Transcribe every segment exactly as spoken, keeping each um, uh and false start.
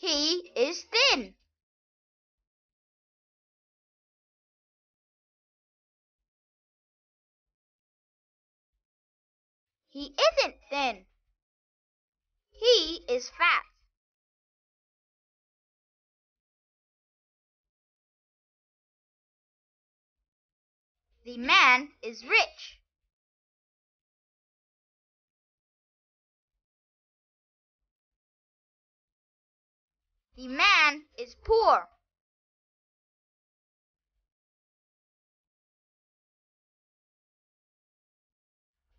He is thin. He isn't thin. He is fat. The man is rich. The man is poor.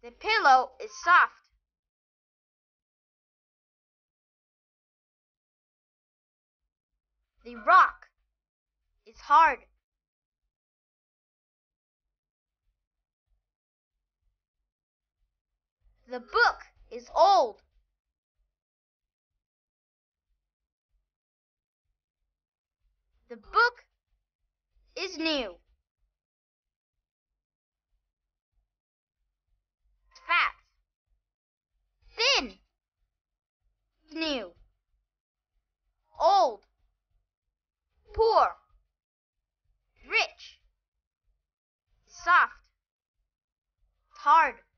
The pillow is soft. The rock is hard. The book is old. The book is new. Fat. Thin. New. Old. Poor. Rich. Soft. Hard.